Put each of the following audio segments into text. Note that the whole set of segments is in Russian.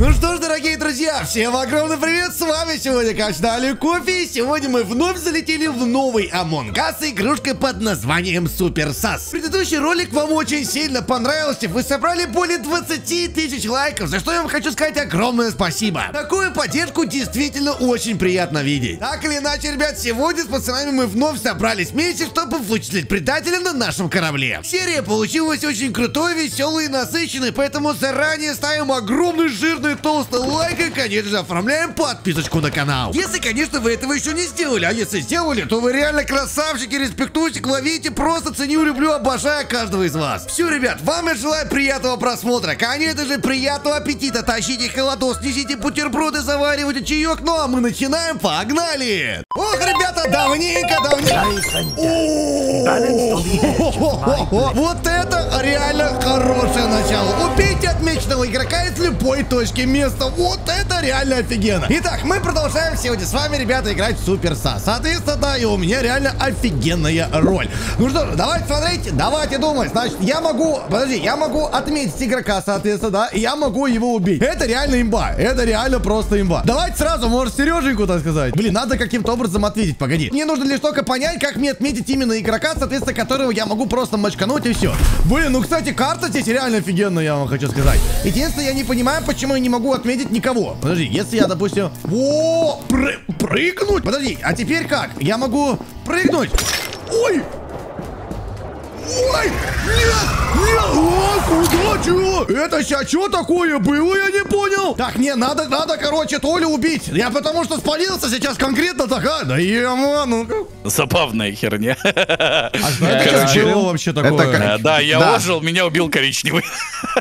Ну что ж, дорогие друзья, всем огромный привет, с вами сегодня, конечно, Коффи, и сегодня мы вновь залетели в новый Among Us с игрушкой под названием Super Sus. Предыдущий ролик вам очень сильно понравился, вы собрали более 20 тысяч лайков, за что я вам хочу сказать огромное спасибо. Такую поддержку действительно очень приятно видеть. Так или иначе, ребят, сегодня с пацанами мы вновь собрались вместе, чтобы вычислить предателя на нашем корабле. Серия получилась очень крутой, веселой и насыщенной, поэтому заранее ставим огромный жирный толстый лайк и, конечно же, оформляем подписочку на канал. Если, конечно, вы этого еще не сделали, а если сделали, то вы реально красавчики, респектуйте, ловите, просто ценю, люблю, обожаю каждого из вас. Все, ребят, вам я желаю приятного просмотра, конечно же, приятного аппетита, тащите холодос, несите бутерброды, заваривайте чаек, ну а мы начинаем, погнали! Ох, ребята, давненько. Вот это реально хорошее начало. Убейте отмеченного игрока из любой точки место. Вот это реально офигенно. Итак, мы продолжаем сегодня с вами, ребята, играть в Супер Сас. Соответственно, да, и у меня реально офигенная роль. Ну что же, давайте смотреть, давайте думать. Значит, я могу, подожди, я могу отметить игрока, соответственно, да, и я могу его убить. Это реально имба, это реально просто имба. Давайте сразу, может, Сереженьку, так сказать. Блин, надо каким-то образом ответить, погоди. Мне нужно лишь только понять, как мне отметить именно игрока, соответственно, которого я могу просто мочкануть и все. Блин, ну, кстати, карта здесь реально офигенная, я вам хочу сказать. Единственное, я не понимаю, почему я не могу отметить никого. Подожди, если я, допустим... О, прыгнуть! Подожди, а теперь как? Я могу прыгнуть. Ой! Ой! Нет! Нет! О, куда, чего? Это сейчас что такое было? Я не понял. Так, не, надо, короче, Толю убить. Я потому что спалился сейчас конкретно так, а? Да ема, ну-ка. Забавная херня. А что это чего вообще такое? Да, я ожил, меня убил коричневый.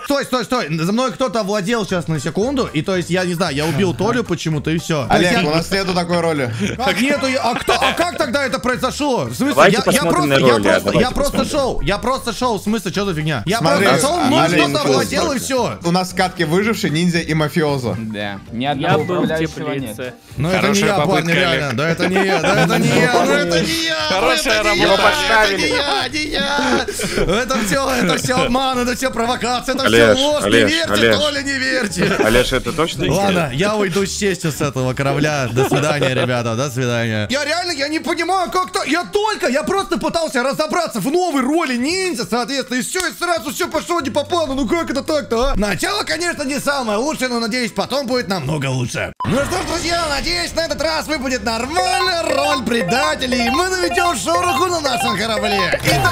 Стой, стой, стой. За мной кто-то овладел сейчас на секунду, и то есть, я не знаю, я убил Толю почему-то, и все. Олег, у нас нету такой роли. Как нету? А как тогда это произошло? В смысле, я просто шел. Я просто шел, в смысле, что за фигня? Я просто шел, но что-то овладел, и все. У нас катки выживший, ниндзя и мафиоза. Да. Ни одного управляющего нет. Ну это не я, парни, реально. Да это не я, да это не я, да это не я. Хорошая работа. Это не я, не я. Это все обман, это все провокация, это все ложь. Не верьте, Толя, не верьте. Олеж, это точно? Ладно, я уйду с честью с этого корабля. До свидания, ребята, до свидания. Я реально, я не понимаю, как-то, я просто пытался разобраться в новой роли ниндзя, соответственно, и все, и сразу все пошло не по плану, ну как это так-то, а? Начало, конечно, не самое лучшее, но, надеюсь, потом будет намного лучше. Ну что ж, друзья, надеюсь, на этот раз выпадет нормальная роль предателей, и мы наведем шороху на нашем корабле. Это...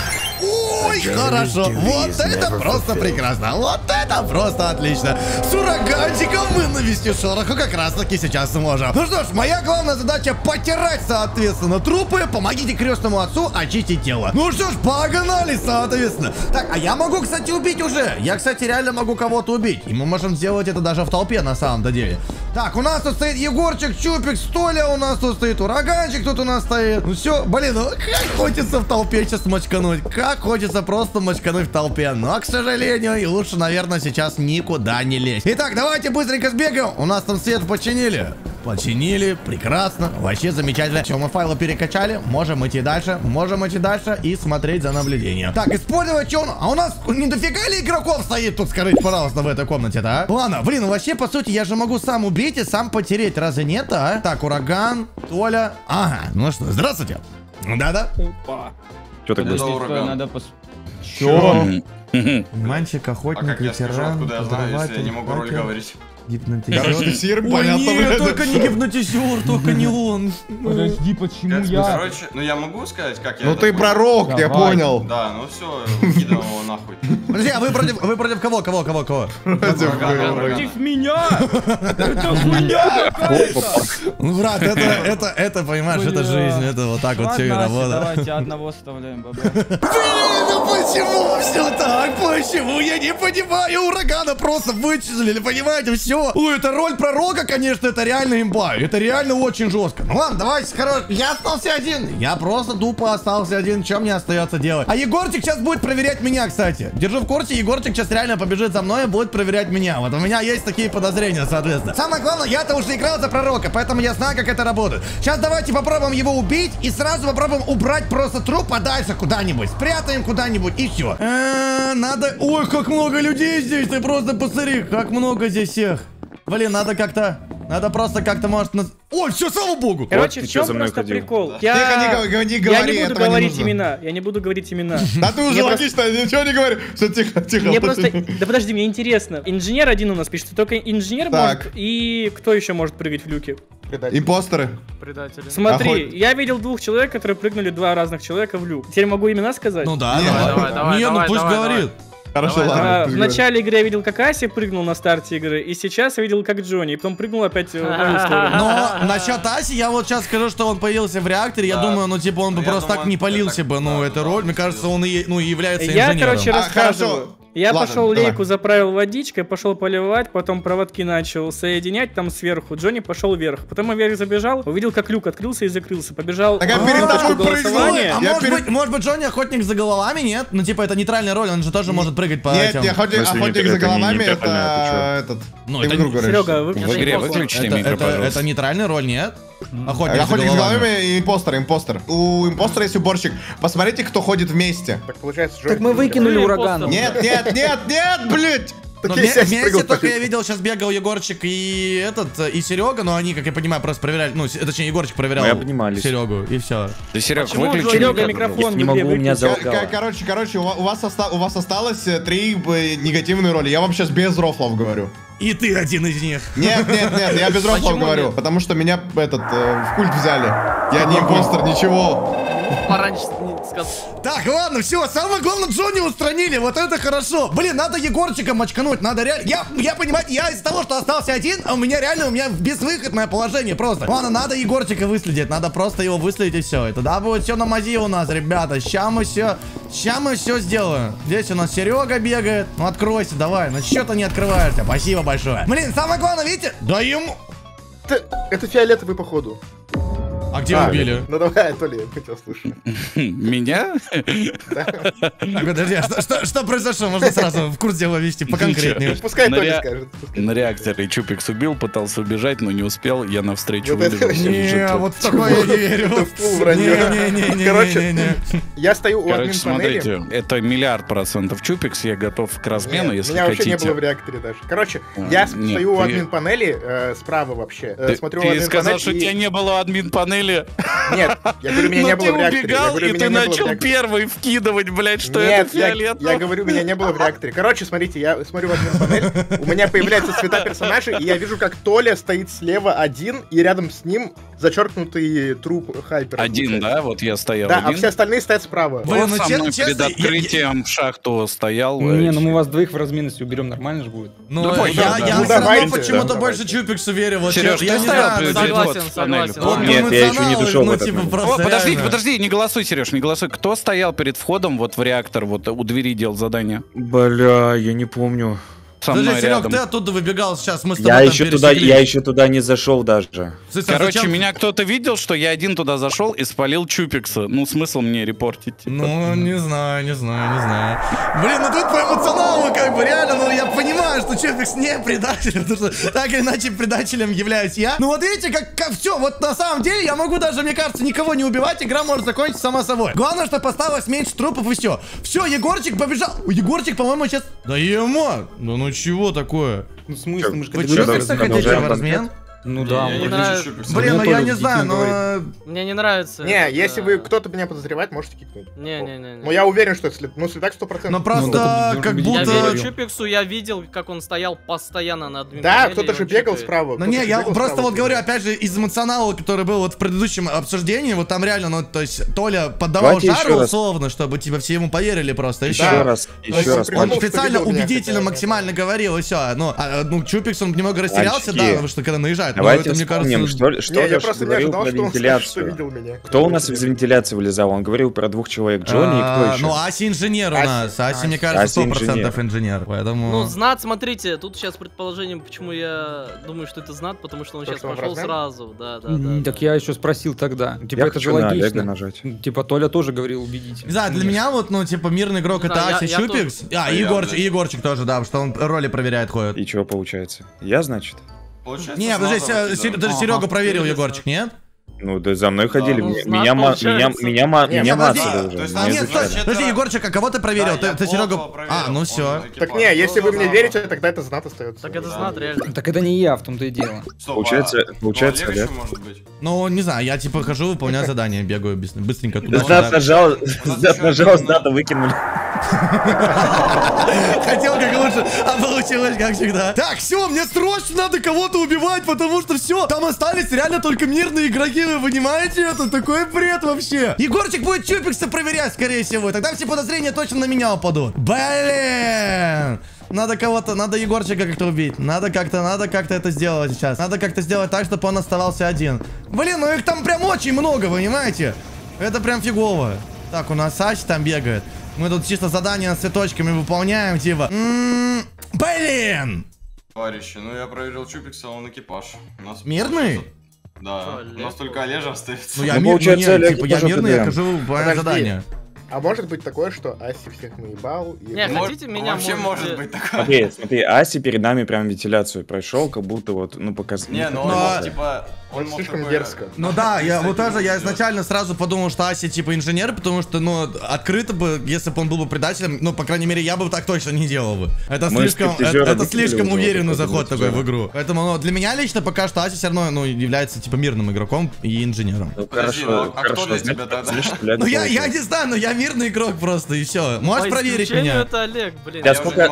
Ой, хорошо, вот это просто прекрасно, вот это просто отлично. С ураганчиком мы навести шороху как раз-таки сейчас сможем. Ну что ж, моя главная задача потирать, соответственно, трупы, помогите крестному отцу очистить тело. Ну что ж, погнали! Соответственно. Так, а я могу, кстати, убить уже. Я, кстати, реально могу кого-то убить. И мы можем сделать это даже в толпе, на самом-то деле. Так, у нас тут стоит Егорчик, Чупик, Столя, у нас тут стоит Ураганчик, тут у нас стоит. Ну все, блин, ну как хочется в толпе сейчас мочкануть. Как хочется просто мочкануть в толпе. Но, к сожалению, и лучше, наверное, сейчас никуда не лезть. Итак, давайте быстренько сбегаем. У нас там свет починили. Починили, прекрасно, вообще замечательно. Все, мы файлы перекачали, можем идти дальше и смотреть за наблюдением. Так, использовать чон, а у нас не дофига ли игроков стоит тут, скажите, пожалуйста, в этой комнате, да? Ладно, блин, вообще, по сути, я же могу сам убить и сам потереть, разве нет, а? Так, Ураган, Толя, ага, ну что, здравствуйте. Да-да. Опа. Что такое? Чё? Манчик, охотник, ветеран, поздраватель, я не могу роль говорить. Гипнотизер, понятно. Нет, только не гипнотизер, только не он. Подожди, почему я? Короче, ну я могу сказать, как я. Ну ты пророк, я понял. Да, ну все, выкидывал его нахуй. Подожди, а вы против кого? Кого? Против меня! Против меня! Ну, брат, это, понимаешь, это жизнь, это вот так вот все и работает. Давайте одного оставляем, баба. Блин, ну почему все так? Почему? Я не понимаю, Урагана просто вычислили, понимаете, все. Ой, это роль пророка, конечно, это реально имба. Это реально очень жестко. Ну ладно, давайте, короче, я остался один. Я просто тупо остался один, чем мне остается делать. А Егорчик сейчас будет проверять меня, кстати. Держу в курсе, Егорчик сейчас реально побежит за мной и будет проверять меня. Вот у меня есть такие подозрения, соответственно. Самое главное, я-то уже играл за пророка, поэтому я знаю, как это работает. Сейчас давайте попробуем его убить и сразу попробуем убрать просто труп подальше куда-нибудь. Спрятаем куда-нибудь и все. Надо... Ой, как много людей здесь, ты просто посмотри, как много здесь всех. Блин, надо как-то... Надо просто как-то, может... Ой, все, слава богу! Короче, вот в чем просто прикол? Я не буду говорить имена. Да ты уже логично, ничего не говори. Все, тихо, тихо. Мне просто... Да подожди, мне интересно. Инженер один у нас пишет, только инженер может. И кто еще может прыгать в люки? Импостеры. Предатели. Смотри, я видел двух человек, которые прыгнули, два разных человека в люк. Теперь могу имена сказать? Ну да, давай. Не, ну пусть говорит. Хорошо, ладно. В начале игры я видел, как Аси прыгнул на старте игры, и сейчас я видел, как Джонни, и потом прыгнул опять в мою сторону. Но насчет Аси, я вот сейчас скажу, что он появился в реакторе, я думаю, ну типа он бы просто так не полился бы, ну, эту роль, мне кажется, он и является инженером. Я, короче, расскажу. Я пошел лейку, заправил водичкой, пошел поливать, потом проводки начал соединять там сверху. Джонни пошел вверх. Потом я вверх забежал, увидел, как люк открылся и закрылся. Побежал. Так может быть, Джонни охотник за головами, нет? Ну, типа, это нейтральная роль, он же тоже может прыгать по этим. Нет, охотник за головами, это этот. Ну, это Серега, выключите микро, пожалуйста. Это нейтральная роль, нет? Охотник за головами и импостер. У импостера есть уборщик. Посмотрите, кто ходит вместе. Так получается, Джонни. Так мы выкинули ураган. Нет, блядь! Вместе только я видел, сейчас бегал Егорчик и этот, и Серега, но они, как я понимаю, просто проверяли, ну, точнее, Егорчик проверял Серегу, и все. Да, Серега, выключи. Серега, микрофон, не могу, у меня залагало. Короче, у вас осталось 3 негативные роли, я вам сейчас без рофлов говорю. И ты один из них. Нет, я без рофлов говорю, потому что меня, в культ взяли. Я не импостер, ничего. Пораньше не сказал. Так, ладно, все, самое главное, Джонни устранили, вот это хорошо. Блин, надо Егорчика мочкануть, надо реально... Я понимаю, я из того, что остался один, а у меня безвыходное положение просто. Ладно, надо Егорчика выследить, надо просто его выследить и все. Это да, будет все на мази у нас, ребята. Ща мы все сделаем. Здесь у нас Серега бегает. Ну, откройся, давай, ну что ты не открываешься, спасибо большое. Блин, самое главное, видите? Да ему... Это фиолетовый, походу. А где убили? Ну давай, Толя, я хотел слушать. Меня? Подожди, что произошло? Можно сразу в курс дела вести поконкретнее. Пускай Толя скажет. На реакторе Чупикс убил, пытался убежать, но не успел. Я навстречу выбежал. Не, вот в такое я не верю. Короче, я стою у админ панели. Смотрите, это 10000000% Чупикс, я готов к размену, если хотите. Меня вообще не было в реакторе даже. Короче, я стою у админ панели справа вообще. Ты сказал, что тебя не было админ панели. Нет, я говорю, меня не было в реакторе. Убегал, и ты начал первый вкидывать, блядь, что это фиолетово. Я говорю, меня не было в реакторе. Короче, смотрите, я смотрю в одну панель, у меня появляются цвета персонажей, и я вижу, как Толя стоит слева один, и рядом с ним зачеркнутый труп хайпера. Один, да? Вот я стоял один. Да, а все остальные стоят справа. Он со мной перед открытием в шахту стоял. Не, ну мы вас двоих в разминности уберем, нормально же будет. Ну, я почему-то больше Чупиксу верю. Сереж, ты стоял? Согласен. Я еще не душел, ну, типа, просто. О, подожди, не голосуй, Сереж, не голосуй. Кто стоял перед входом вот в реактор, вот у двери делал задание? Бля, я не помню. Подожди, Серег, ты оттуда выбегал сейчас, мы с тобой я еще туда не зашел даже. Короче, меня кто-то видел, что я один туда зашел и спалил Чупикса. Ну, смысл мне репортить? Типа. Ну, не знаю. Блин, ну тут по эмоционалу как бы реально, ну я понимаю, что Чупикс не предатель, потому что так или иначе предателем являюсь я. Ну вот видите, как все, вот на самом деле я могу даже, мне кажется, никого не убивать, игра может закончиться сама собой. Главное, чтобы осталось меньше трупов и все. Все, Егорчик побежал. Егорчик, по-моему, сейчас... Да ему! Ну чего такое? Ну, в смысле, мы же хотите в размен? Ну да, блин, ну я не знаю, но... Мне не нравится. Не, если вы кто-то меня подозревает, можете кикнуть. Не. Но я уверен, что это след... Ну, следак 100%. Но просто как будто... Я верю Чупиксу, я видел, как он стоял постоянно на админ. Да, кто-то же бегал справа. Ну не, я просто вот говорю, опять же, из эмоционала, который был вот в предыдущем обсуждении, вот там реально, ну, то есть, Толя поддавал жару условно, чтобы, типа, все ему поверили просто. Еще раз. Он специально убедительно максимально говорил, и все. Ну, Чупикс, он немного растерялся, да, потому что когда наезжает. Давайте это, вспомним, кажется... что говорил про вентиляцию. Кто у нас из вентиляции вылезал? Он говорил про двух человек, Джонни и кто еще? Ну, Аси инженер у нас. Аси, мне кажется, 100% инженер. Поэтому... Ну, Знат, смотрите, тут сейчас предположение, почему я думаю, что это Знат, потому что он сейчас пошел сразу. Да. Так я еще спросил тогда. Типа, это же логично. Типа, Толя тоже говорил убедить. Да, для меня вот, ну, типа, мирный игрок это Аси Чупикс. А, Егорчик тоже, да, что он роли проверяет, ходит. И чего получается? Я, значит? Получается, не, подожди, Серега проверил, Егорчик, нет? Ну, да за мной ходили, меня массовали. Подожди, Егорчик, а кого ты проверил? Ты Серегу... А, ну все. Так не, если вы мне верите, тогда это знат остается. Так это знат, реально. Так это не я, в том-то и дело. Получается, да? Ну, не знаю, я типа хожу, выполняю задание, бегаю быстренько туда. Знат нажал, зната выкинули. Хотел как лучше, а получилось как всегда. Так, все, мне срочно надо кого-то убивать, потому что все, там остались реально только мирные игроки, вы понимаете? Это такой бред вообще. Егорчик будет Чупикса проверять, скорее всего, тогда все подозрения точно на меня упадут. Блин! Надо кого-то, надо Егорчика как-то убить. Надо как-то это сделать сейчас. Надо как-то сделать так, чтобы он оставался один. Блин, ну их там прям очень много, вы понимаете? Это прям фигово. Так, у нас Ач там бегает. Мы тут чисто задания с цветочками выполняем, типа. Блин! Товарищи, ну я проверил Чупикса, он экипаж. У нас мирный? Да. У нас только Олежа остается. Ну я мирный, типа я мирный, я хожу выполнять задания. А может быть такое, что Аси всех наебал? Не, хотите меня? Вообще может быть такое. Смотри, Аси перед нами прям вентиляцию прошел, как будто вот, ну показать. Не, ну он типа... Он слишком дерзко. Ну да, я вот тоже, я изначально сразу подумал, что Ася типа инженер, потому что, ну, открыто бы, если бы он был бы предателем, ну, по крайней мере, я бы так точно не делал бы. Это слишком уверенный заход такой в игру. Поэтому, ну, для меня лично пока что Ася все равно, ну, является типа мирным игроком и инженером. Ну, хорошо, хорошо. Ну, я не знаю, но я мирный игрок просто, и все. Можешь проверить меня? Это Олег, блин. Я сколько...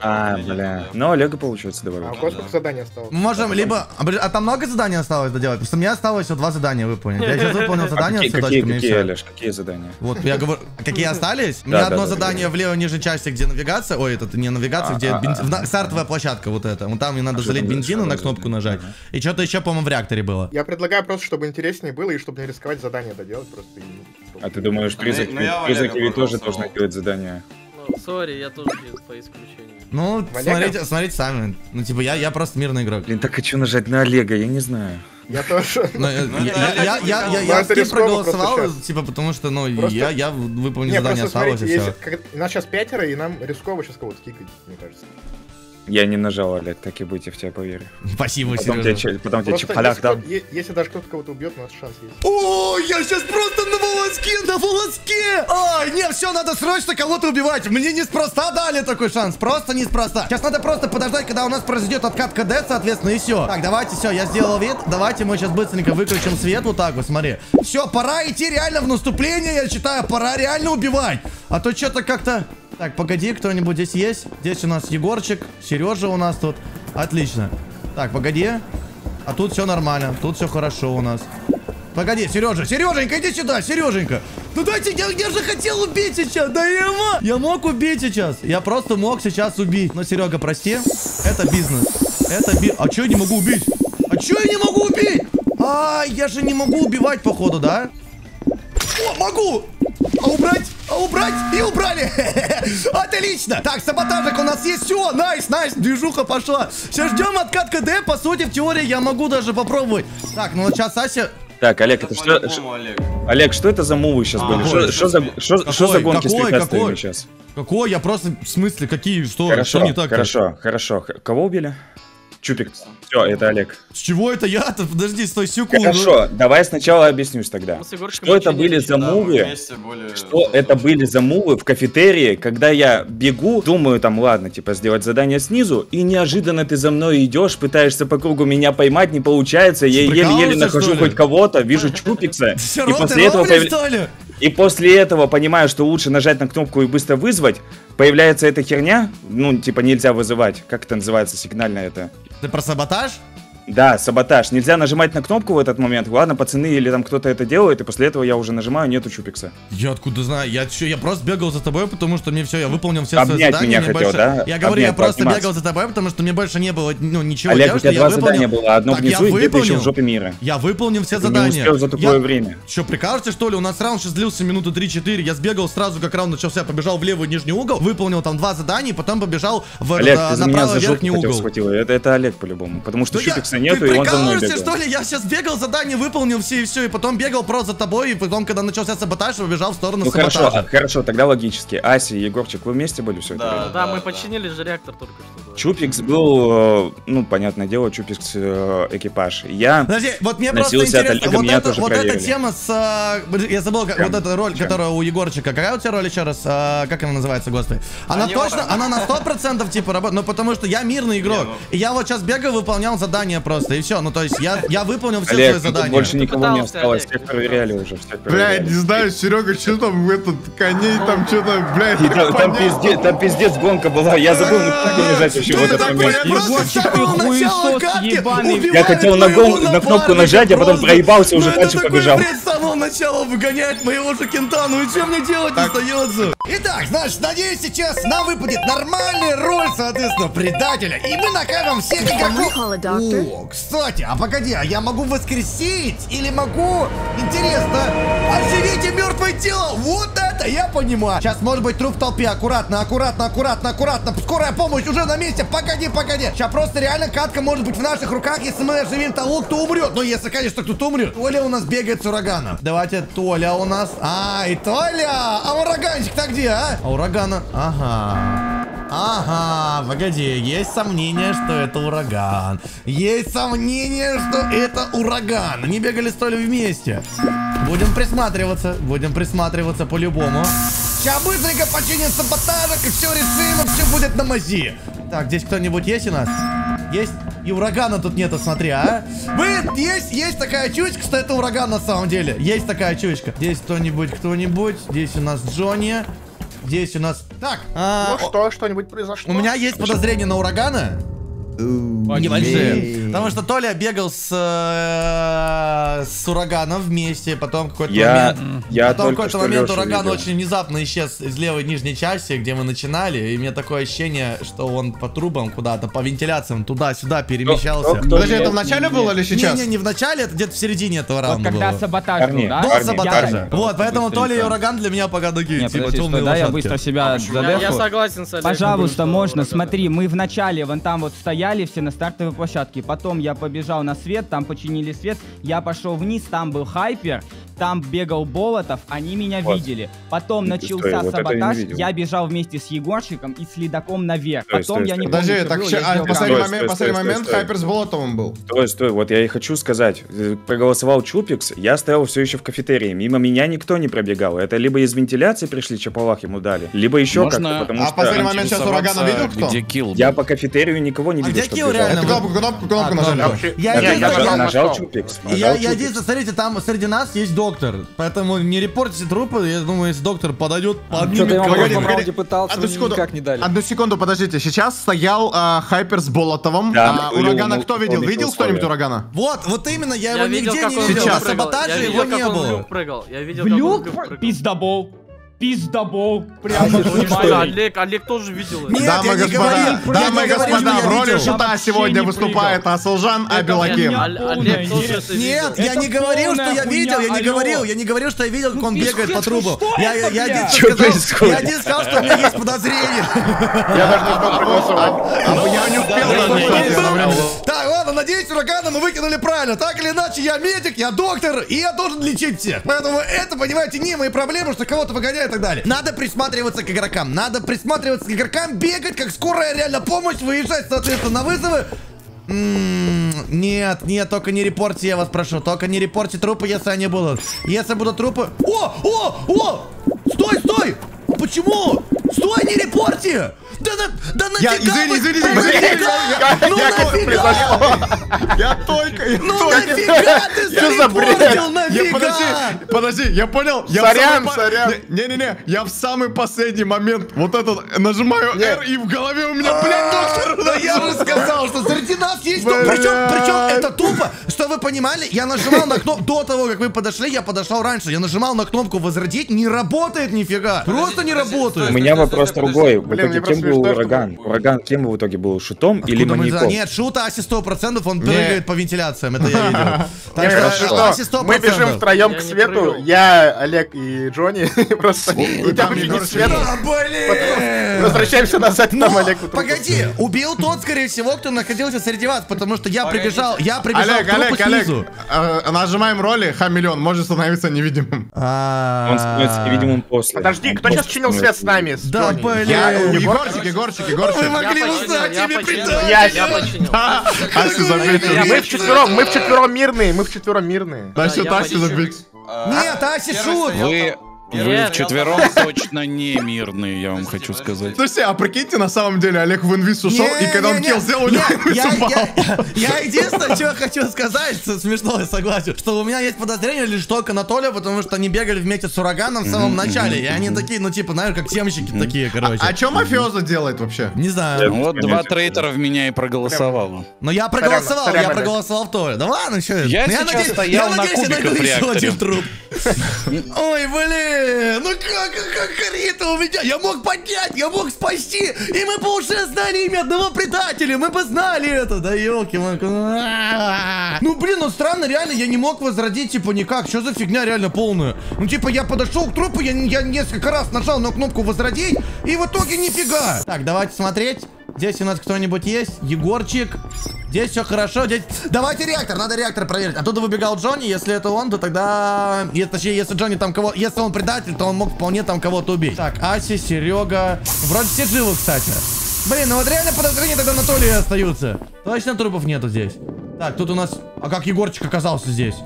А, бля. Ну, Олега, получается, добавил. А сколько заданий осталось? Можем либо... А там много заданий осталось? Делать, потому что у меня осталось всего 2 задания выполнить. Я сейчас выполнил задание. Какие задания? Вот я говорю, какие остались? У меня одно задание в левой нижней части, где навигация. Ой, это не навигация, где стартовая площадка вот эта. Вот там мне надо залить бензина, на кнопку нажать. И что-то еще, по-моему, в реакторе было. Я предлагаю просто, чтобы интереснее было и чтобы не рисковать задание доделать просто. А ты думаешь, призраки ведь тоже должны делать задания? Сори, я тоже по исключению. Ну, смотрите сами. Ну, типа, я просто мирный игрок. Блин, так хочу нажать на Олега, я не знаю. Я тоже. Я проголосовал, типа, потому что, ну, я выполнил задание, осталось и все. Нас сейчас 5, и нам рисково сейчас кого-то кикать, мне кажется. Я не нажал, Олег, так и быть, я в тебя поверю. Спасибо, Сережа. Потом тебе чепалях дам. Если даже кто-то кого-то убьет, у нас шанс есть. О, я сейчас просто на волоске, на волоске! Ай, не, все, надо срочно кого-то убивать. Мне неспроста дали такой шанс, просто неспроста. Сейчас надо просто подождать, когда у нас произойдет откат КД, соответственно, и все. Так, давайте, все, я сделал вид. Давайте мы сейчас быстренько выключим свет, вот так вот, смотри. Все, пора идти реально в наступление, я считаю, пора реально убивать. А то что-то как-то... Так, погоди, кто-нибудь здесь есть? Здесь у нас Егорчик, Сережа у нас тут. Отлично. Так, погоди. А тут все нормально, тут все хорошо у нас. Погоди, Сережа, Сереженька, иди сюда, Сереженька. Ну дайте, я же хотел убить сейчас, да его! Я мог убить сейчас, я просто мог сейчас убить. Но, Серега, прости, это бизнес. Это бизнес. А чё я не могу убить? А чё я не могу убить? А, я же не могу убивать, походу, да? О, могу! А убрать, и убрали. Отлично. Так, саботажик у нас есть, все, найс, движуха пошла. Сейчас ждем откат КД, по сути, в теории я могу даже попробовать. Так, ну вот сейчас Ася... Так, Олег, это что... Олег, что это за мувы сейчас были? Что за гонки с 15-ми сейчас? Какой? Я просто, в смысле, какие, что? Хорошо, что не так, хорошо. Кого убили? Чупик. Все, это Олег. С чего это я-то? Подожди, стой секунду. Хорошо, давай сначала объяснюсь тогда. Что это были за мувы? Что это были за мувы в кафетерии, когда я бегу, думаю там, ладно, типа сделать задание снизу, и неожиданно ты за мной идешь, пытаешься по кругу меня поймать, не получается, я еле-еле нахожу хоть кого-то, вижу Чупикса, и после этого понимаю, что лучше нажать на кнопку и быстро вызвать. Появляется эта херня, ну, типа, нельзя вызывать. Как это называется, сигнально это? Ты про саботаж? Да, саботаж. Нельзя нажимать на кнопку в этот момент. Ладно, пацаны, или там кто-то это делает, и после этого я уже нажимаю, нету Чупикса. Я откуда знаю? Я просто бегал за тобой, потому что мне все, я выполнил все свои задания. Меня хотел, больше... да? Я говорю, я просто бегал за тобой, потому что мне больше не было, ну, ничего. Олег, делать, у тебя что 2 задания было, одно внизу, и где-то еще в жопе мира. Я выполнил все задания. Не успел за такое время. Что, прикажете, что ли? У нас раунд сейчас длился минуты 3-4. Я сбегал сразу, как раунд начался, побежал в левый нижний угол, выполнил там 2 задания, потом побежал в направо верхний угол. Олег, ты меня за жопу хотел схватил. Это Олег по-любому, потому что Чупикс Макса нету, и он за мной бегал. Что ли? Я сейчас бегал, задание выполнил все и все, и потом бегал просто за тобой, и потом, когда начался саботаж, убежал в сторону саботажа. Ну хорошо, хорошо, тогда логически. Ася и Егорчик, вы вместе были все это? Да, да, мы починили же реактор только что. Чупикс был, ну, понятное дело, Чупикс экипаж. Я подожди, вот мне просто интересно, вот эта тема с... Я забыл, вот эта роль, которая у Егорчика. Какая у тебя роль еще раз? Как она называется, господи? Она точно, она на 100% типа работает, но потому что я мирный игрок. И я вот сейчас бегал, выполнял задание просто, и все. Ну, то есть я выполнил все свои задания. Больше никого не осталось, всех проверяли уже. Бля, не знаю, Серега, что там этот коней, там что-то, блядь. Там пиздец гонка была, я забыл, ну как убежать вообще в этот момент. Я хотел на кнопку нажать, я потом проебался, уже дальше побежал. Начало выгонять моего же Кентану, и что мне делать остается? Итак, значит, надеюсь, сейчас нам выпадет нормальная роль, соответственно, предателя, и мы накажем всех игроков. О, кстати, а погоди, а я могу воскресить или могу, интересно, оживите мертвое тело, вот это я понимаю. Сейчас может быть труп в толпе, аккуратно, аккуратно, аккуратно, аккуратно, скорая помощь уже на месте, погоди, погоди. Сейчас просто реально катка может быть в наших руках, если мы оживим того, кто умрет, ну если, конечно, кто-то умрет. Оля у нас бегает с ураганом. Давайте, Толя у нас. А, и Толя! А ураганчик-то где, а? А урагана? Ага. Ага, погоди, есть сомнение, что это ураган. Есть сомнение, что это ураган. Они бегали с Толей вместе. Будем присматриваться по-любому. Сейчас быстренько починим саботажик и все решим, и все будет на мази. Так, здесь кто-нибудь есть у нас? Есть? И урагана тут нету, смотри, а? Блин, есть такая чуечка, что это ураган на самом деле. Есть такая чуечка. Здесь кто-нибудь, кто-нибудь. Здесь у нас Джонни. Здесь у нас... Так. Ну что, что-нибудь произошло? У меня есть подозрение на урагана. Небольшие. Потому что Толя бегал с ураганом вместе, потом в какой-то момент ураган очень внезапно исчез из левой нижней части, где мы начинали, и у меня такое ощущение, что он по трубам куда-то, по вентиляциям туда-сюда перемещался. Подожди, это в начале было или сейчас? Не, не в начале, это где-то в середине этого раунда было. Когда саботаж был, да? До саботажа. Вот, поэтому Толя и ураган для меня пока такие, типа темные лошадки. Да, я быстро себя задержу. Я согласен с Олегом. Пожалуйста, можно, смотри, мы в начале вон там вот стояли все на стартовой площадке, потом я побежал на свет, там починили свет, я пошел вниз, там был Хайпер, там бегал Болотов, они меня видели, потом начался саботаж, я бежал вместе с Егорчиком и с Ледаком наверх, потом я не помню, последний момент Хайпер с Болотовым был. Стой, стой, вот я и хочу сказать, проголосовал Чупикс, я стоял все еще в кафетерии, мимо меня никто не пробегал, это либо из вентиляции пришли, чапалах ему дали, либо еще как-то, потому что... А последний момент сейчас урагана видел кто? Я по кафетерию никого не видел. Кнопку нажал. Я нажал Чупикс. Я здесь, смотрите, там среди нас есть доктор. Поэтому не репортите трупы. Я думаю, если доктор подойдет, одну секунду, подождите. Сейчас стоял Хайпер с Болотовым. Урагана кто видел? Видел кто-нибудь урагана? Вот, вот именно, я его нигде не видел. На саботаже его не было. Я видел, как он пиздобол. Пиздобол. Прямо Олег тоже видел это. Дамы и господа, в роли шута сегодня выступает Асылжан Абилаким. Нет, я не говорил, что я видел, я не говорил, что я видел, как он бегает по трубу. Я один сказал, что у меня есть подозрение. Я даже не успел проголосовать. Я не успел. Так, ладно, надеюсь, урагана мы выкинули правильно. Так или иначе, я медик, я доктор, и я должен лечить всех. Поэтому это, понимаете, не мои проблемы, что кого-то выгоняют. И так далее. Надо присматриваться к игрокам. Надо присматриваться к игрокам, бегать, как скорая реально помощь, выезжать, соответственно, на вызовы. Нет, нет, только не репортите, я вас прошу. Только не репортите трупы, если они будут. Если будут трупы... О! Стой, стой! Почему? Стой, не репорти! Да нафига! Извини! Я только... Ну нафига ты зарепортил, нафига! Подожди, я понял. Сорян. Не-не-не, я в самый последний момент вот этот нажимаю R, и в голове у меня, блядь, доктор! Да я же сказал, что среди нас есть... Причем это тупо, что вы понимали, я нажимал на кнопку... До того, как вы подошли, я подошел раньше. Я нажимал на кнопку «Возродить», не работает нифига. Просто не работает. У меня вопрос другой. В итоге кем был ураган? Ураган кем в итоге был? Шутом или маньяком? Нет, шута Аси 100%, он прыгает по вентиляциям, это я видел. Так что мы бежим втроем к свету, я, Олег и Джонни. Просто идем же не к свету. Возвращаемся назад, там Олег. Погоди, убил тот, скорее всего, кто находился среди вас, потому что я прибежал к трупу снизу. Нажимаем роли, хамелеон может становиться невидимым. Он становится невидимым после. Подожди, кто сейчас чинил свет с нами? Да, блин. Егорчик. Вы могли узнать, тебе предали. Я починил. Аси забил. Мы вчетвером мирные. Да, счет Аси забил. Нет, Аси шут. Вы вчетвером точно не мирные, я вам хочу сказать. Слушайте, а прикиньте, на самом деле Олег в инвиз ушел, и когда он килл сделал, у него инвиз упал. Я единственное, что я хочу сказать, смешно, я согласен, что у меня есть подозрение лишь только Анатолия, потому что они бегали вместе с ураганом в самом начале, и они такие, ну типа, знаешь, как темщики такие, короче. А что мафиоза делает вообще? Не знаю. Вот два трейтера в меня и проголосовало. Но я проголосовал в Толя. Да ладно, что это? Я сейчас стоял на кубиках реактора. Ой, блин. Ну как это у меня? Я мог поднять, я мог спасти, и мы бы уже знали имя одного предателя, мы бы знали это, да елки-маки. Ну блин, ну странно, реально, я не мог возродить, типа никак, что за фигня реально полная. Ну типа я подошел к трупу, я несколько раз нажал на кнопку возродить, и в итоге нифига. Так, давайте смотреть, здесь у нас кто-нибудь есть, Егорчик. Здесь все хорошо, здесь... Давайте реактор, надо реактор проверить. Оттуда выбегал Джонни, если это он, то тогда... Точнее, если Джонни там кого... Если он предатель, то он мог вполне там кого-то убить. Так, Аси, Серега... Вроде все живы, кстати. Блин, ну вот реально подозрения тогда на Толе остаются. Точно трупов нету здесь. Так, тут у нас... А как Егорчик оказался здесь?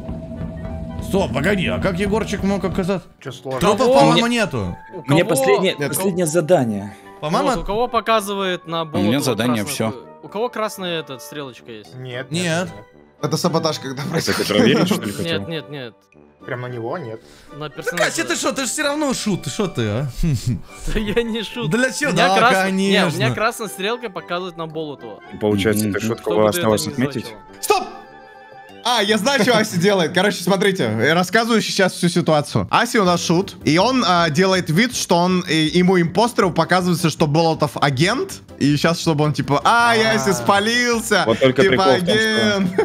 Стоп, погоди, а как Егорчик мог оказаться? Трупов, по-моему, нету. Мне последнее задание. По-моему... У кого показывает на... У меня задание все. У кого красная эта стрелочка есть? Нет. Это саботаж, когда происходит. Нет. Прям на него нет. На персонажа. Так, Аси, ты что? Ты же все равно шут. Ты что ты, а? Да я не шут. Для чего? Да, конечно. У меня красная стрелка показывает на Болотова. Получается, ты шут, кого осталось отметить? Стоп! А, я знаю, что Аси делает. Короче, смотрите, я рассказываю сейчас всю ситуацию. Аси у нас шут, и он делает вид, что он ему импостеру показывается, что Болотов агент, и сейчас, чтобы он типа, я Аси спалился, вот только типа прикол агент.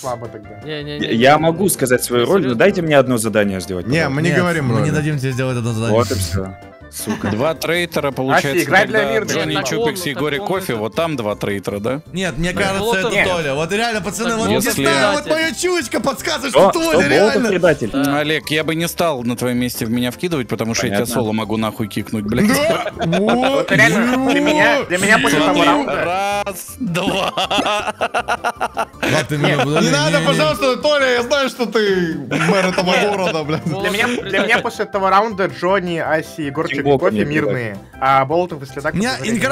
Слабо тогда. Я могу сказать свою роль, но дайте мне одно задание сделать. Не, мы не говорим. Мы не дадим тебе сделать одно задание. Вот и все. Сука. Два трейтера, получается, Джонни Чупикс и Егорий Коффи, вот там два трейтера, да? Нет, мне кажется, это Толя. Вот реально, пацаны, вот моя чуечка подсказывает, что Толя, реально. Олег, я бы не стал на твоем месте в меня вкидывать, потому что я тебя соло могу нахуй кикнуть, блядь. Вот реально, для меня после того раунда. Раз, два. Не надо, пожалуйста, Толя, я знаю, что ты мэр этого города, блядь. Для меня после этого раунда Джонни, Аси, Егорчик, Коффи мирные, а Болотов и следак. Либо Коффи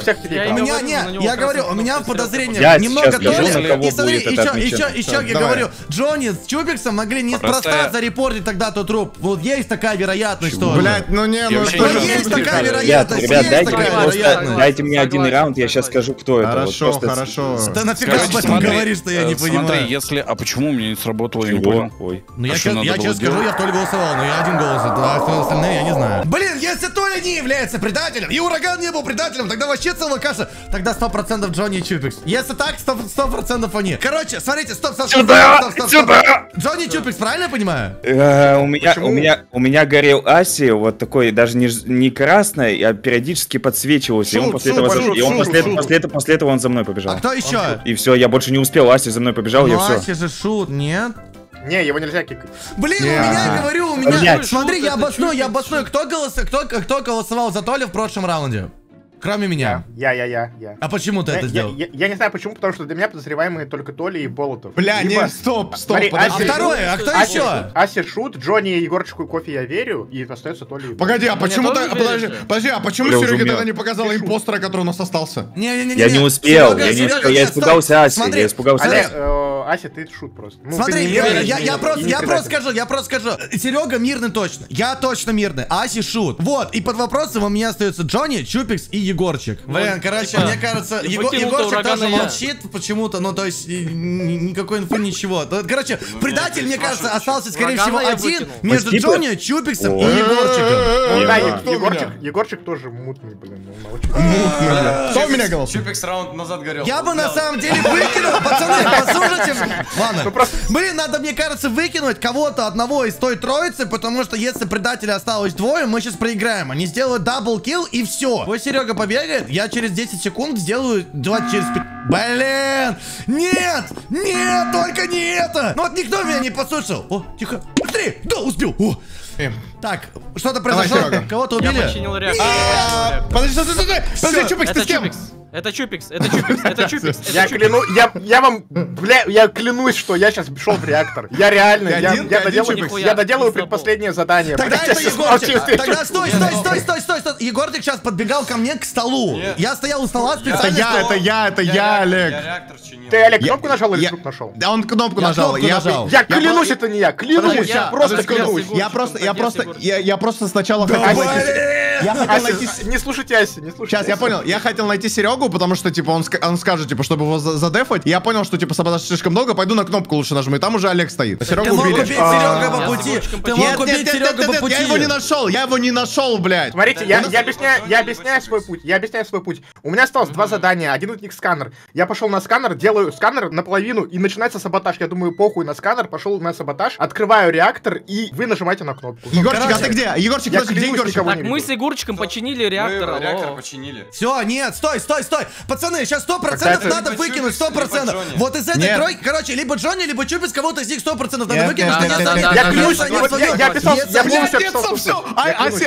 всех переиграл. Я говорю, у меня подозрение немного Толя. И смотри, еще я говорю, Джонни с Чубиксом могли неспроста зарепортить тогда тот труп. Вот есть такая вероятность, что... Блядь, есть такая вероятность. Ребят, дайте мне один раунд, я сейчас скажу, кто это. Хорошо. Да нафига об этом говоришь, что я не понимаю. Смотри, если... А почему у меня не сработало? Я не понял. Ой. Ну я сейчас скажу, я Толя голосовал, но я один голос, а остальные я не знаю. Блин, если Толя не является предателем, и ураган не был предателем, тогда вообще целая каша. Тогда 100% Джонни и Чупикс. Если так, 100% они. Короче, смотрите, стоп. Джонни и Чупикс, правильно я понимаю? У меня горел Аси, вот такой, даже не красный, а периодически подсвечивался. И он после этого он за мной побежал. А кто еще? И все, я больше не успел, Аси за мной побежал, я все. Аси же шут, нет? Не, его нельзя кикать. Блин, у меня, смотри, я обосную, кто голосовал за Толю в прошлом раунде? Кроме меня. Я. А почему ты это сделал? Я не знаю почему, потому что для меня подозреваемые только Толя и Болотов. Бля, не, стоп. А второе, а кто еще? Аси шут, Джонни, Егорчику и Коффи я верю, и остается Толя и Болотов. Погоди, а почему так? Подожди, а почему Серега тогда не показала импостера, который у нас остался? Не. Я не успел, я испугался Аси, я испугался. Ася, ты шут просто. Ну, смотри, я просто скажу. Серега мирный точно. Я точно мирный. Аси шут. Вот, и под вопросом у меня остается Джонни, Чупикс и Егорчик. Блин, короче, мне кажется, Егорчик даже молчит почему-то, ну то есть никакой инфы, ничего. Короче, предатель, мне кажется, остался, скорее всего, один между Джонни, Чупиксом и Егорчиком. Егорчик тоже мутный, блин, он молчит. Кто у меня голос? Чупикс раунд назад горел. Я бы на самом деле выкинул, пацаны, послушайте. Ладно. Блин, надо, мне кажется, выкинуть кого-то одного из той троицы, потому что если предателя осталось двое, мы сейчас проиграем. Они сделают даблкилл и все. Вот Серега побегает, я через 10 секунд сделаю 2 через 5. Блин! Нет! Нет, только не это! Ну вот никто меня не послушал. О, тихо. Смотри! Да, успел! О. Так, что-то произошло. Кого-то убили. Я починил реактор. Подожди, Чупикс, ты с кем? Это Чупикс, это Чупикс. Я клянусь, что я сейчас шел в реактор. Я реально, я доделаю предпоследнее задание. Тогда это Егорчик. Тогда стой. Егорчик сейчас подбегал ко мне к столу. Я стоял у стола специально. Это я, Олег. Ты, Олег, кнопку нажал или вдруг нашел? Да, он кнопку нажал. Я клянусь, это не я. Клянусь, просто клянусь. Я просто сначала хотел... Не слушайте Аси, не слушайте. Сейчас, я понял. Я хотел найти Серегу, потому что, типа, он скажет, типа, чтобы его задефать. Я понял, что, типа, саботаж слишком много, пойду на кнопку лучше нажму, и там уже Олег стоит. Серегу убили. Ты мог убить Серегу по пути. Я его не нашел, блядь. Смотрите, я объясняю свой путь. У меня осталось два задания. Один из них сканер. Я пошел на сканер, делаю сканер наполовину, и начинается саботаж. Я думаю, похуй на сканер, пошел на саботаж, открываю реактор, и вы нажимаете на кнопку. Егорчик, а ты где? Егорчик, где Егорчик? Так, мы с Егорчиком починили реактор. Реактор починили. Все, нет, стой. Пацаны, сейчас 100% надо выкинуть, 100%. Вот из этой тройки, короче, либо Джонни, либо Чупикс, кого-то из них 100% надо выкинуть. Я писал,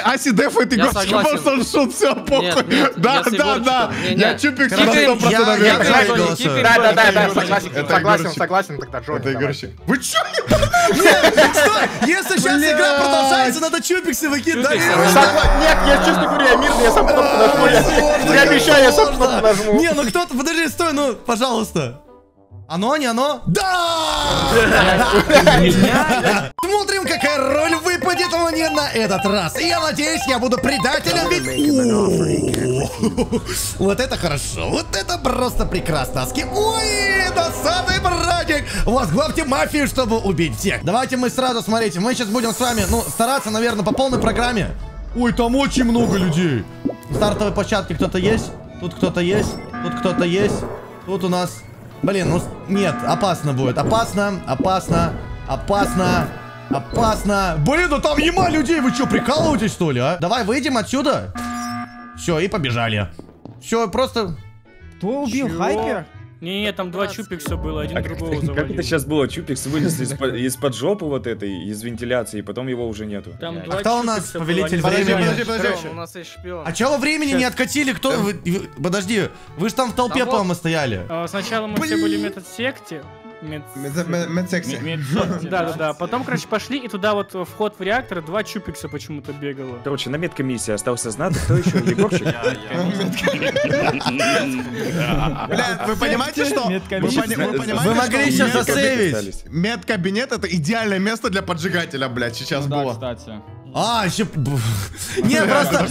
Аси дефает Егорчик, просто он шут, все, похуй. Да. Я Чупикс на 100%. Согласен, тогда Джонни. Это Егорчик. Вы чё? Стой, если сейчас игра продолжается, надо Чупикса выкидывать. Нет, я честно говорю, я мирный, я сам кнопку нажму. Я обещаю, не, ну кто-то, подожди, стой, ну, пожалуйста. Оно, не оно? Да! Смотрим, какая роль выпадет мне на этот раз. Я надеюсь, я буду предателем, ведь... Вот это хорошо, вот это просто прекрасно. Ой, досадный братик! Возглавьте мафию, чтобы убить всех. Давайте мы сразу, смотрите, мы сейчас будем с вами, ну, стараться, наверное, по полной программе. Ой, там очень много людей. В стартовой площадке кто-то есть? Тут кто-то есть? Тут кто-то есть? Тут у нас... Блин, ну... Нет, опасно будет. Опасно. Блин, ну там ема людей. Вы что, прикалываетесь, что ли, а? Давай выйдем отсюда. Все, и побежали. Все, просто... Кто убил? Хайпер? Не, там два Чупикса было, один другого завалил. Как это сейчас было? Чупикс вынесли из-под жопы вот этой, из вентиляции, потом его уже нету. А кто у нас повелитель времени? Подожди. У нас есть шпион. А чего времени не откатили? Кто? Подожди, вы же там в толпе, по-моему, стояли. Сначала мы все были в медсекте. Да. Потом, короче, пошли, и туда вот вход в реактор, два Чупикса почему-то бегало. Короче, на медкомиссии остался знаток, кто еще? Егорчик? Бля, вы понимаете, что? Вы могли сейчас засейвить. Медкабинет — это идеальное место для поджигателя, блядь, сейчас было. Кстати. Нет, просто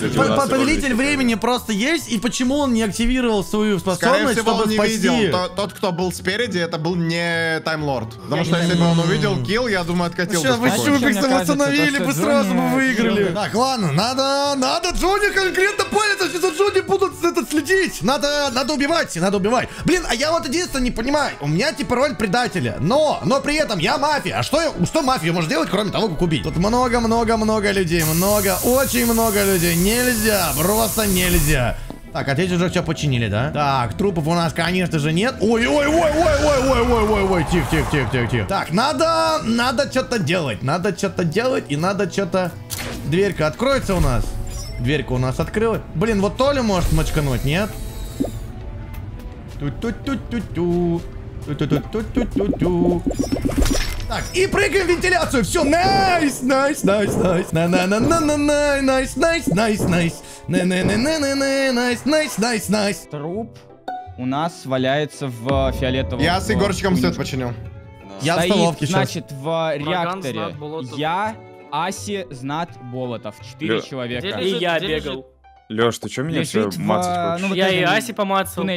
повелитель времени просто есть, и почему он не активировал свою способность, чтобы спасти? Тот, кто был спереди, это был не Таймлорд. Потому что если бы он увидел килл, я думаю, откатил бы спокойно. Сейчас вы Чупикса восстановили, бы сразу мы выиграли. Так, ладно, надо Джонни конкретно палиться, сейчас за Джонни будут следить. Надо убивать. Блин, а я вот единственное не понимаю, у меня типа роль предателя, но при этом я мафия. А что мафия может делать, кроме того, как убить? Тут много людей, очень много людей. Нельзя, просто нельзя. Так, а здесь уже все починили, да? Так, трупов у нас, конечно же, нет. Ой-ой-ой-ой-ой-ой-ой-ой-ой-ой-ой. Тихо. Так, надо что-то делать. Дверька откроется у нас. Дверька у нас открылась. Блин, вот Толю может мочкануть, нет? Ту-ту-ту-ту-ту. Так, и прыгаем в вентиляцию. Все, найс. Найс. Труп у нас валяется в фиолетовом. Я с Егорчиком свет починил. Я в столовке сейчас. Значит, в реакторе я, Аси, Знат, Болотов. 4 человека. И я бегал. Лёш, ты чё меня все мацать хочешь? Я и Аси помацал. В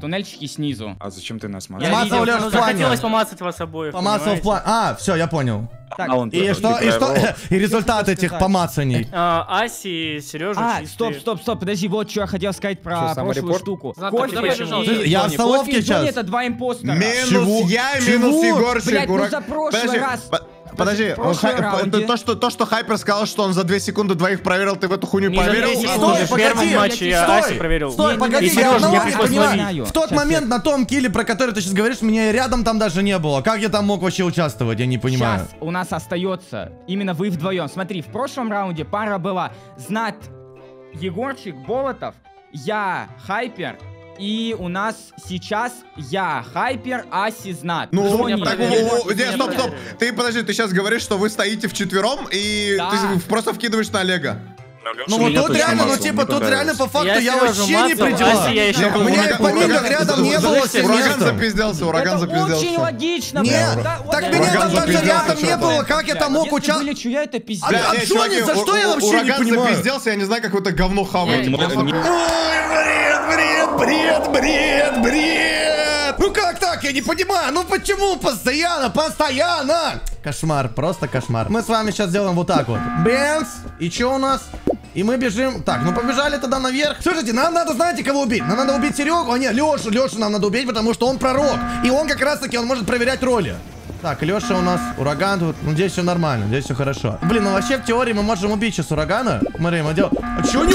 туннельчике снизу. А зачем ты нас мацал? Я мацал, Лёш, в плане. Захотелось помацать вас обоих. Помацал в плане. А, все, я понял. И что? И результат этих помацаний. Аси и Серёжа чистые. А, стоп, подожди, вот что я хотел сказать про прошлую штуку. Коффи, я в столовке сейчас. Это два импостера. Минус я и минус Егорчик. Блядь, ну за прошлый раз... Подожди, то, что Хайпер сказал, что он за 2 секунды двоих проверил, ты в эту хуйню поверил? Стой, погоди, я понимаю. В тот момент на том килле, про который ты сейчас говоришь, меня рядом там даже не было. Как я там мог вообще участвовать, я не понимаю. Сейчас у нас остается именно вы вдвоем. Смотри, в прошлом раунде пара была Знат, Егорчик, Болотов, я, Хайпер. И у нас сейчас я, Хайпер, Аси, Знат. Ну, нет, стоп. Ты, подожди, ты сейчас говоришь, что вы стоите вчетвером, и ты просто вкидываешь на Олега. Ну вот тут реально, ну типа тут реально по факту я вообще не придел. У меня помимо рядом не было. Ураган запизделся. Очень логично. Нет, так меня там даже рядом не было. Как я там мог участвовать? А Джонни, за что я вообще не понимаю? Ураган запизделся, я не знаю, как вы так говно хаваете. Бред! Ну как так? Я не понимаю. Ну почему постоянно? Кошмар, просто кошмар. Мы с вами сейчас сделаем вот так вот. Бенс, и что у нас? И мы бежим. Так, ну побежали тогда наверх. Слушайте, нам надо, знаете, кого убить? Нам надо убить Серегу. А нет, Лешу. Лешу нам надо убить, потому что он пророк. И он как раз таки, он может проверять роли. Так, Леша у нас, ураган тут. Ну здесь все нормально, здесь все хорошо. Блин, ну вообще в теории мы можем убить сейчас урагана. Смотри, мы делаем... А чё не...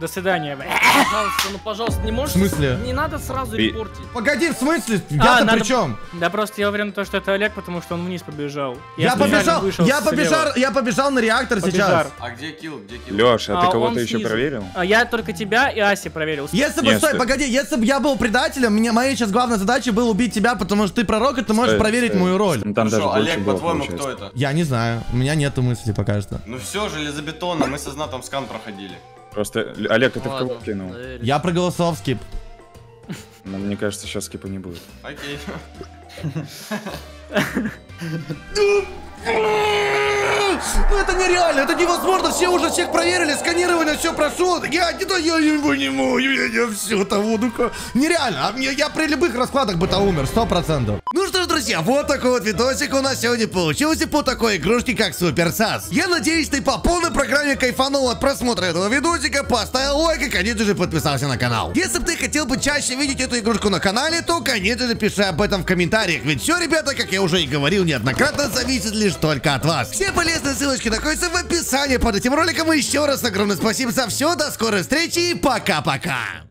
до свидания. Пожалуйста, ну пожалуйста, не можешь. В смысле? Не надо сразу репортить. Погоди, в смысле? Я-то при чем? Да просто я уверен, что это Олег, потому что он вниз побежал. Я побежал на реактор сейчас. А где килл? Леша, а ты кого-то еще проверил? Я только тебя и Аси проверил. Если бы, стой, погоди, если бы я был предателем, моей сейчас главной задачей было убить тебя, потому что ты пророк, и ты можешь проверить мою роль. Хорошо, Олег, по-твоему, кто это? Я не знаю, у меня нету мысли пока что. Ну все, железобетонно, мы со Знатом скан проходили. Просто, Олег, ты в кого кинул? Я проголосовал в скип. Ну, мне кажется, сейчас скипа не будет. Окей. Ну это нереально, это невозможно, все уже всех проверили, сканирование все прошло. Я его не могу, я все того, ну-ка. Нереально, я при любых раскладах бы-то умер, 100%. Ну что ж, друзья, вот такой вот видосик у нас сегодня получился по такой игрушке, как Super Sus. Я надеюсь, ты по полной программе кайфанул от просмотра этого видосика, поставил лайк и, конечно же, подписался на канал. Если бы ты хотел бы чаще видеть эту игрушку на канале, то, конечно же, пиши об этом в комментариях. Ведь все, ребята, как я уже и говорил неоднократно, зависит лишь только от вас. Все полезные ссылочки находятся в описании под этим роликом. И еще раз огромное спасибо за все. До скорой встречи и пока-пока.